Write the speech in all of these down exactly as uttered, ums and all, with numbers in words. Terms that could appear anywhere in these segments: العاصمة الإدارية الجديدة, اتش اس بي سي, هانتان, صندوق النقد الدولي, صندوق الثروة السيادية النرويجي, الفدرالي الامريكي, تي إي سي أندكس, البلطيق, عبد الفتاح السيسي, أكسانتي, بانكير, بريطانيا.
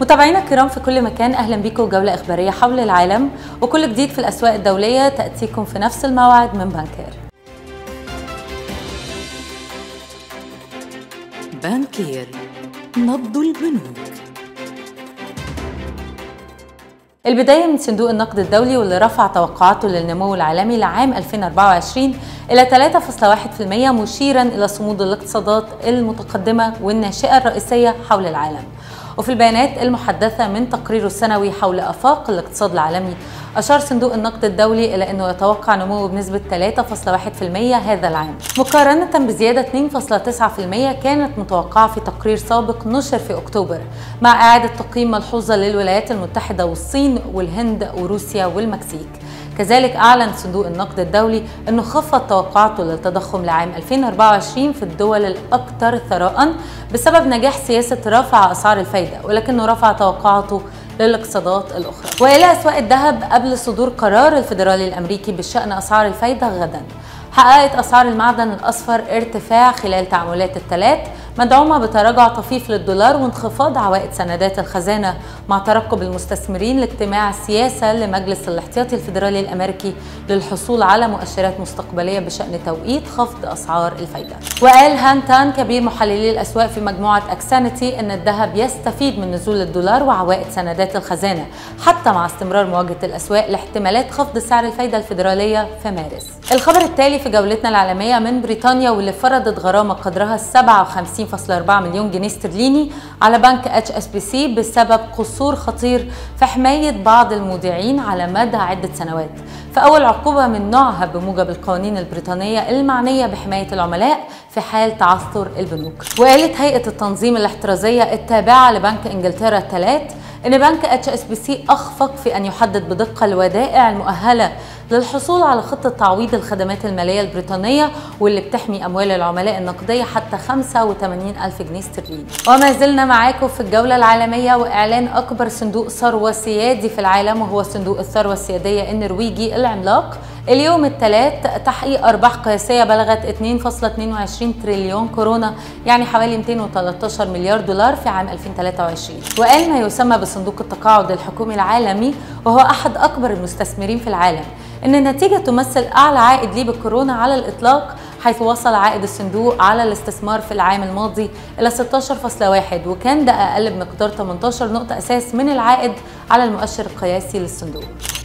متابعينا الكرام في كل مكان، اهلا بيكم جولة اخبارية حول العالم وكل جديد في الاسواق الدولية تأتيكم في نفس الموعد من بانكير. بانكير نبض البنوك. البداية من صندوق النقد الدولي واللي رفع توقعاته للنمو العالمي لعام ألفين وأربعة وعشرين إلى ثلاثة فاصلة واحد بالمئة مشيرا إلى صمود الاقتصادات المتقدمة والناشئة الرئيسية حول العالم. وفي البيانات المحدثة من تقريره السنوي حول آفاق الاقتصاد العالمي، أشار صندوق النقد الدولي إلى أنه يتوقع نمو بنسبة ثلاثة فاصلة واحد بالمئة هذا العام، مقارنة بزيادة اثنين فاصلة تسعة بالمئة كانت متوقعة في تقرير سابق نشر في أكتوبر، مع إعادة تقييم ملحوظة للولايات المتحدة والصين والهند وروسيا والمكسيك. كذلك أعلن صندوق النقد الدولي أنه خفض توقعاته للتضخم لعام ألفين وأربعة وعشرين في الدول الأكثر ثراءً بسبب نجاح سياسة رفع أسعار الفايدة، ولكنه رفع توقعاته للاقتصادات الأخرى. وإلى أسواق الذهب، قبل صدور قرار الفدرالي الامريكي بشأن أسعار الفايدة غدا، حققت أسعار المعدن الأصفر ارتفاع خلال تعاملات الثلاث، مدعومة بتراجع طفيف للدولار وانخفاض عوائد سندات الخزانة، مع ترقب المستثمرين لاجتماع السياسة لمجلس الاحتياطي الفدرالي الأمريكي للحصول على مؤشرات مستقبلية بشأن توقيت خفض أسعار الفايدة. وقال هانتان كبير محللي الأسواق في مجموعة أكسانتي أن الذهب يستفيد من نزول الدولار وعوائد سندات الخزانة، حتى مع استمرار مواجهة الأسواق لاحتمالات خفض سعر الفايدة الفدرالية في مارس. الخبر التالي في جولتنا العالمية من بريطانيا، واللي فرضت غرامة قدرها سبعة وخمسين فاصلة أربعة مليون جنيه استرليني على بنك اتش اس بي سي بسبب قصور خطير في حماية بعض المودعين على مدى عدة سنوات، فأول عقوبة من نوعها بموجب القوانين البريطانية المعنية بحماية العملاء في حال تعثر البنوك. وقالت هيئة التنظيم الاحترازية التابعة لبنك انجلترا الثلاث إن بنك اتش اس بي سي أخفق في أن يحدد بدقة الودائع المؤهلة للحصول على خطة تعويض الخدمات المالية البريطانية، واللي بتحمي أموال العملاء النقدية حتى خمسة وثمانين ألف جنيه استرليني. وما زلنا معاكم في الجولة العالمية وإعلان أكبر صندوق ثروة سيادي في العالم، وهو صندوق الثروة السيادية النرويجي العملاق، اليوم الثلاث تحقيق أرباح قياسية بلغت اثنين فاصلة اثنين وعشرين تريليون كورونا، يعني حوالي مئتين وثلاثة عشر مليار دولار في عام ألفين وثلاثة وعشرين. وقال ما يسمى بصندوق التقاعد الحكومي العالمي، وهو أحد أكبر المستثمرين في العالم، إن النتيجة تمثل أعلى عائد ليه بالكورونا على الإطلاق، حيث وصل عائد الصندوق على الاستثمار في العام الماضي إلى ستة عشر فاصلة واحد، وكان ده أقل بمقدار ثمانية عشر نقطة أساس من العائد على المؤشر القياسي للصندوق.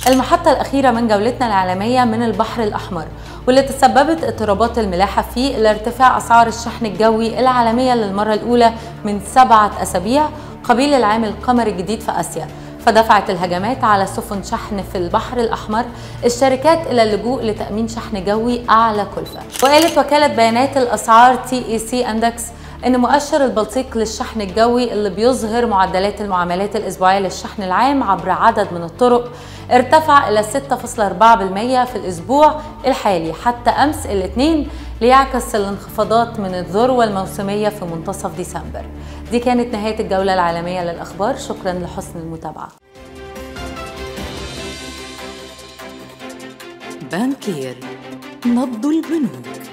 المحطة الأخيرة من جولتنا العالمية من البحر الأحمر، واللي تسببت اضطرابات الملاحة فيه إلى ارتفاع أسعار الشحن الجوي العالمية للمرة الأولى من سبعة أسابيع قبيل العام القمري الجديد في آسيا، فدفعت الهجمات على سفن شحن في البحر الأحمر الشركات إلى اللجوء لتأمين شحن جوي أعلى كلفة. وقالت وكالة بيانات الأسعار تي إي سي أندكس إن مؤشر البلطيق للشحن الجوي، اللي بيظهر معدلات المعاملات الأسبوعية للشحن العام عبر عدد من الطرق، ارتفع إلى ستة فاصلة أربعة بالمئة في الأسبوع الحالي حتى أمس الاثنين، ليعكس الانخفاضات من الذروة الموسمية في منتصف ديسمبر. دي كانت نهاية الجولة العالمية للأخبار، شكرا لحسن المتابعة. بانكير نبض البنوك.